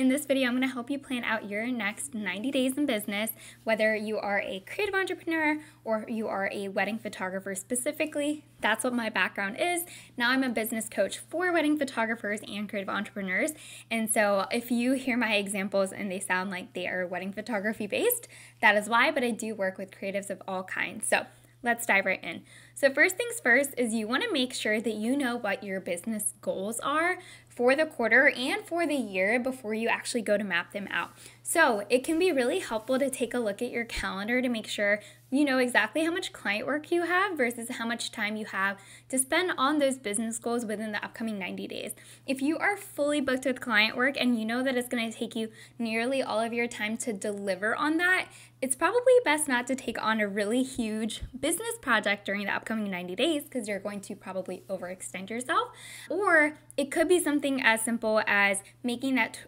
In this video, I'm going to help you plan out your next 90 days in business, whether you are a creative entrepreneur or you are a wedding photographer specifically. That's what my background is. Now I'm a business coach for wedding photographers and creative entrepreneurs. And so if you hear my examples and they sound like they are wedding photography based, that is why, but I do work with creatives of all kinds. So let's dive right in. So first things first is you want to make sure that you know what your business goals are for the quarter and for the year before you actually go to map them out. So it can be really helpful to take a look at your calendar to make sure you know exactly how much client work you have versus how much time you have to spend on those business goals within the upcoming 90 days. If you are fully booked with client work and you know that it's going to take you nearly all of your time to deliver on that, it's probably best not to take on a really huge business project during the upcoming 90 days because you're going to probably overextend yourself. Or it could be something as simple as making that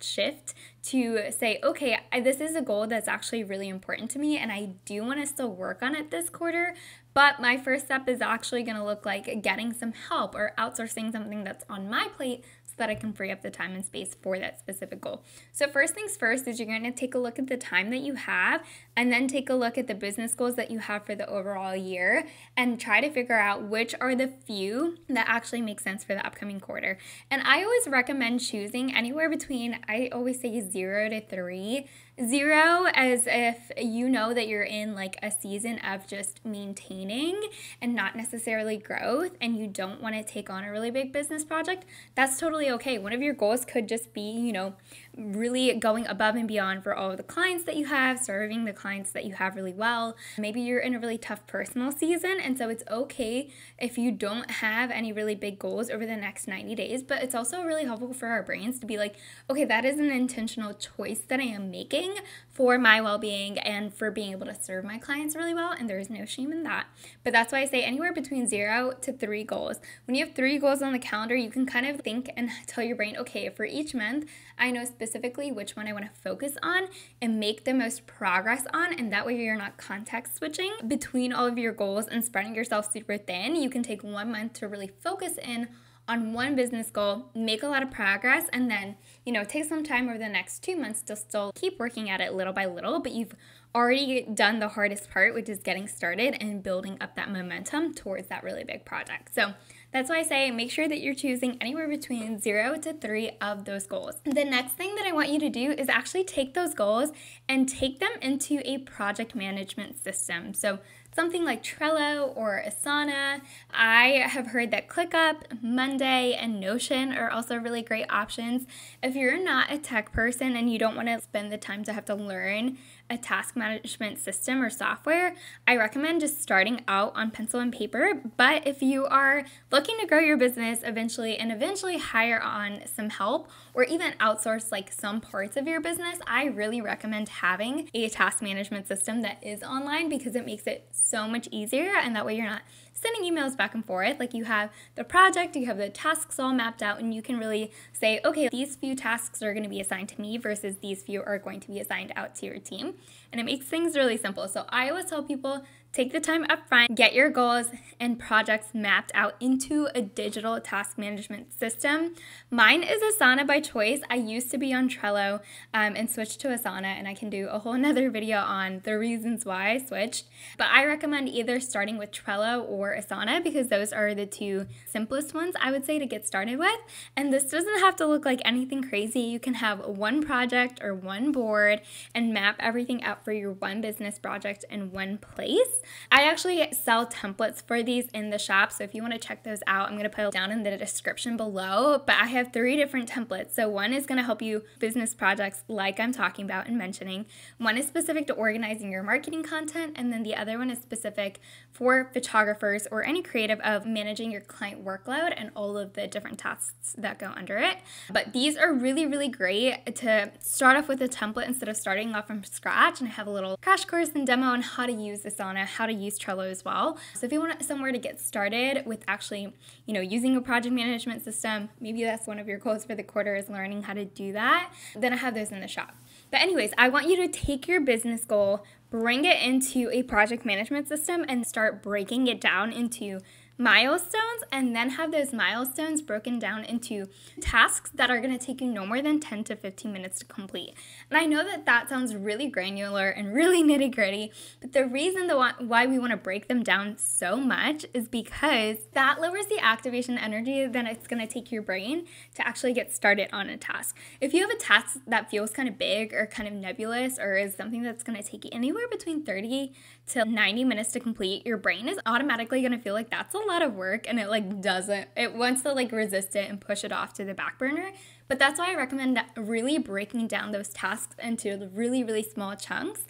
shift to say, okay, this is a goal that's actually really important to me and I do want to still work on it this quarter, but my first step is actually going to look like getting some help or outsourcing something that's on my plate so that I can free up the time and space for that specific goal. So first things first is you're going to take a look at the time that you have and then take a look at the business goals that you have for the overall year and try to figure out which are the few that actually make sense for the upcoming quarter. And I always recommend choosing anywhere between, I always say 0 to 3. 0 as if you know that you're in like a season of just maintaining and not necessarily growth and you don't want to take on a really big business project. That's totally okay. One of your goals could just be, you know, really going above and beyond for all of the clients that you have, serving the clients that you have really well. Maybe you're in a really tough personal season, and so it's okay if you don't have any really big goals over the next 90 days, but it's also really helpful for our brains to be like, okay, that is an intentional choice that I am making for my well-being and for being able to serve my clients really well, and there is no shame in that. But that's why I say anywhere between 0 to 3 goals. When you have 3 goals on the calendar, you can kind of think and tell your brain, okay, for each month, I know specifically which one I want to focus on and make the most progress on, and that way you're not context switching between all of your goals and spreading yourself super thin. You can take 1 month to really focus in on one business goal, make a lot of progress, and then, you know, take some time over the next 2 months to still keep working at it little by little, but you've already done the hardest part, which is getting started and building up that momentum towards that really big project. So that's why I say make sure that you're choosing anywhere between 0 to 3 of those goals. The next thing that I want you to do is actually take those goals and take them into a project management system. So something like Trello or Asana. I have heard that ClickUp, Monday, and Notion are also really great options. If you're not a tech person and you don't want to spend the time to have to learn a task management system or software, I recommend just starting out on pencil and paper. But if you are looking to grow your business eventually and eventually hire on some help or even outsource like some parts of your business, I really recommend having a task management system that is online because it makes it so much easier, and that way you're not sending emails back and forth. Like, you have the project, you have the tasks all mapped out, and you can really say, okay, these few tasks are going to be assigned to me versus these few are going to be assigned out to your team, and it makes things really simple. So I always tell people, take the time up front, get your goals and projects mapped out into a digital task management system. Mine is Asana by choice. I used to be on Trello and switched to Asana, and I can do a whole nother video on the reasons why I switched. But I recommend either starting with Trello or Asana because those are the two simplest ones, I would say, to get started with. And this doesn't have to look like anything crazy. You can have one project or one board and map everything out for your one business project in one place. I actually sell templates for these in the shop, so if you want to check those out, I'm going to put it down in the description below, but I have 3 different templates. So one is going to help you business projects like I'm talking about and mentioning. One is specific to organizing your marketing content, and then the other one is specific for photographers or any creative of managing your client workload and all of the different tasks that go under it. But these are really, really great to start off with a template instead of starting off from scratch, and I have a little crash course and demo on how to use Asana, how to use Trello as well. So if you want somewhere to get started with actually, you know, using a project management system, maybe that's one of your goals for the quarter is learning how to do that, then I have those in the shop. But anyways, I want you to take your business goal, bring it into a project management system, and start breaking it down into milestones, and then have those milestones broken down into tasks that are going to take you no more than 10 to 15 minutes to complete. And I know that that sounds really granular and really nitty-gritty, but the reason why we want to break them down so much is because that lowers the activation energy that it's going to take your brain to actually get started on a task. If you have a task that feels kind of big or kind of nebulous or is something that's going to take you anywhere between 30 to 90 minutes to complete, your brain is automatically going to feel like that's a lot of work, and it wants to resist it and push it off to the back burner. But that's why I recommend really breaking down those tasks into really, really small chunks.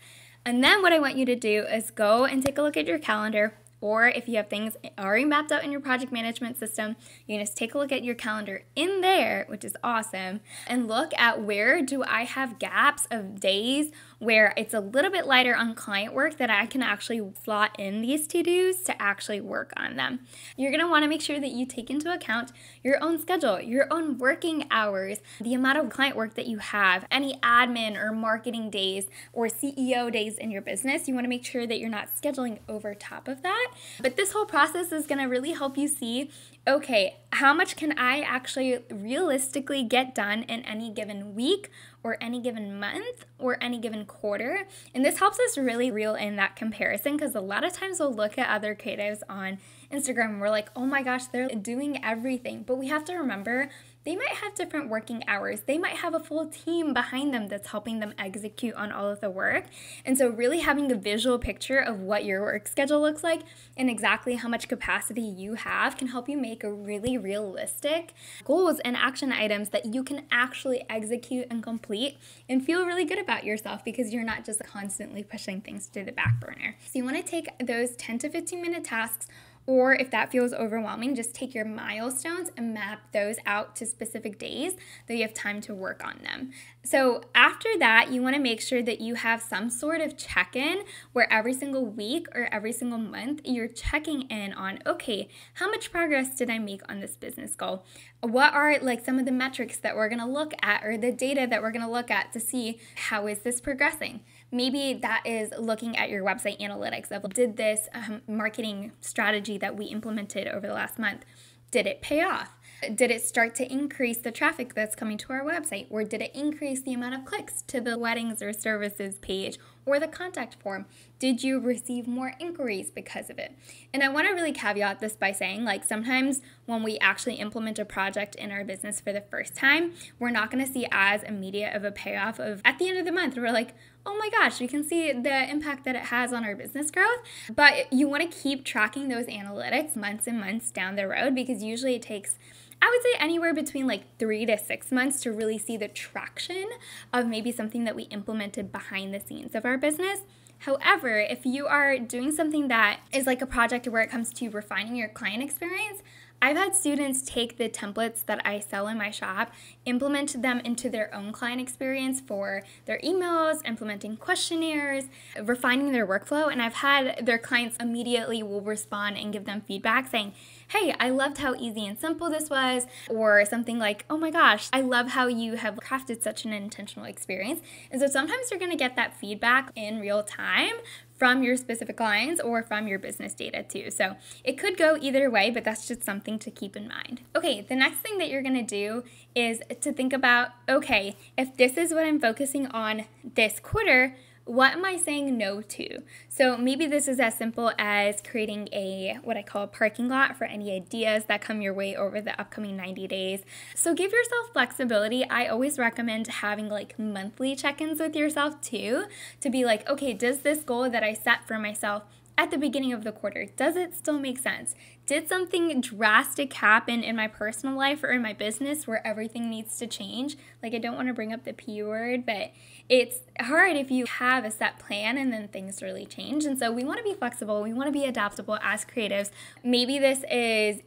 And then what I want you to do is go and take a look at your calendar, or if you have things already mapped out in your project management system, you can just take a look at your calendar in there, which is awesome, and look at where do I have gaps of days where it's a little bit lighter on client work that I can actually slot in these to-dos to actually work on them. You're gonna wanna make sure that you take into account your own schedule, your own working hours, the amount of client work that you have, any admin or marketing days or CEO days in your business. You wanna make sure that you're not scheduling over top of that. But this whole process is gonna really help you see, okay, how much can I actually realistically get done in any given week or any given month or any given quarter? And this helps us really reel in that comparison, because a lot of times we'll look at other creatives on Instagram and we're like, oh my gosh, they're doing everything. But we have to remember, they might have different working hours. They might have a full team behind them that's helping them execute on all of the work. And so really having a visual picture of what your work schedule looks like and exactly how much capacity you have can help you make a really realistic goals and action items that you can actually execute and complete and feel really good about yourself, because you're not just constantly pushing things to the back burner. So you wanna take those 10 to 15 minute tasks, or if that feels overwhelming, just take your milestones and map those out to specific days that you have time to work on them. So after that, you wanna make sure that you have some sort of check-in where every single week or every single month, you're checking in on, okay, how much progress did I make on this business goal? What are some of the metrics that we're gonna look at, or the data that we're gonna look at to see how is this progressing? Maybe that is looking at your website analytics of, did this marketing strategy that we implemented over the last month, did it pay off? Did it start to increase the traffic that's coming to our website? Or did it increase the amount of clicks to the weddings or services page or the contact form? Did you receive more inquiries because of it? And I want to really caveat this by saying, sometimes when we actually implement a project in our business for the first time, we're not going to see as immediate of a payoff of at the end of the month. We're like, oh my gosh, we can see the impact that it has on our business growth. But you want to keep tracking those analytics months and months down the road, because usually it takes, I would say, anywhere between 3 to 6 months to really see the traction of maybe something that we implemented behind the scenes of our business. However, if you are doing something that is a project where it comes to refining your client experience, I've had students take the templates that I sell in my shop, implement them into their own client experience for their emails, implementing questionnaires, refining their workflow, and I've had their clients immediately will respond and give them feedback saying, hey, I loved how easy and simple this was, or something like, oh my gosh, I love how you have crafted such an intentional experience. And so sometimes you're gonna get that feedback in real time from your specific clients or from your business data too. So it could go either way, but that's just something to keep in mind. Okay, the next thing that you're gonna do is to think about, okay, if this is what I'm focusing on this quarter, what am I saying no to? So maybe this is as simple as creating what I call a parking lot for any ideas that come your way over the upcoming 90 days. So give yourself flexibility. I always recommend having monthly check-ins with yourself too, to be like, okay, does this goal that I set for myself at the beginning of the quarter, does it still make sense? Did something drastic happen in my personal life or in my business where everything needs to change? I don't want to bring up the P word, but it's hard if you have a set plan and then things really change. And so we want to be flexible. We want to be adaptable as creatives. Maybe this is,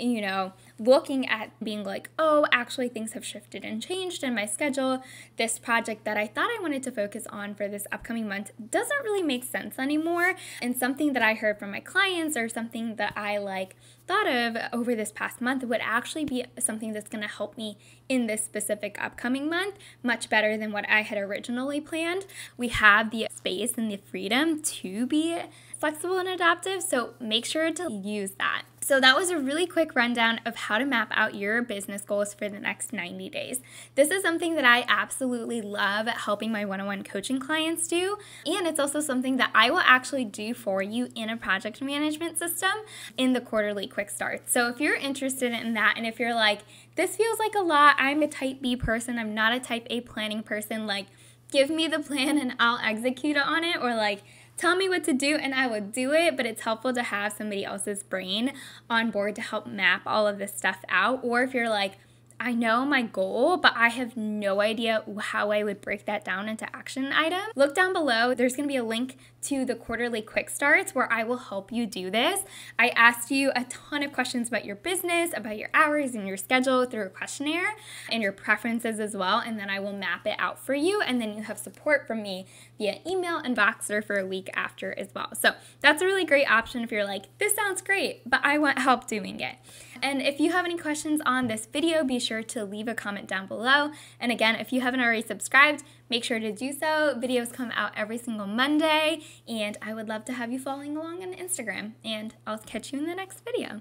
looking at being oh, actually things have shifted and changed in my schedule. This project that I thought I wanted to focus on for this upcoming month doesn't really make sense anymore. And something that I heard from my clients or something that I thought of over this past month would actually be something that's going to help me in this specific upcoming month much better than what I had originally planned. We have the space and the freedom to be flexible and adaptive, so make sure to use that. So that was a really quick rundown of how to map out your business goals for the next 90 days. This is something that I absolutely love helping my one-on-one coaching clients do, and it's also something that I will actually do for you in a project management system in the quarterly quick start. So if you're interested in that, and if you're like, this feels like a lot, I'm a type B person, I'm not a type A planning person, like give me the plan and I'll execute on it, or like tell me what to do and I will do it, but it's helpful to have somebody else's brain on board to help map all of this stuff out. Or if you're like, I know my goal, but I have no idea how I would break that down into action items. Look down below. There's going to be a link to the quarterly quick starts where I will help you do this. I asked you a ton of questions about your business, about your hours and your schedule through a questionnaire and your preferences as well. And then I will map it out for you. And then you have support from me via email and Voxer for a week after as well. So that's a really great option if you're like, this sounds great, but I want help doing it. And if you have any questions on this video, be sure to leave a comment down below. And again, if you haven't already subscribed, make sure to do so. Videos come out every single Monday, and I would love to have you following along on Instagram. And I'll catch you in the next video.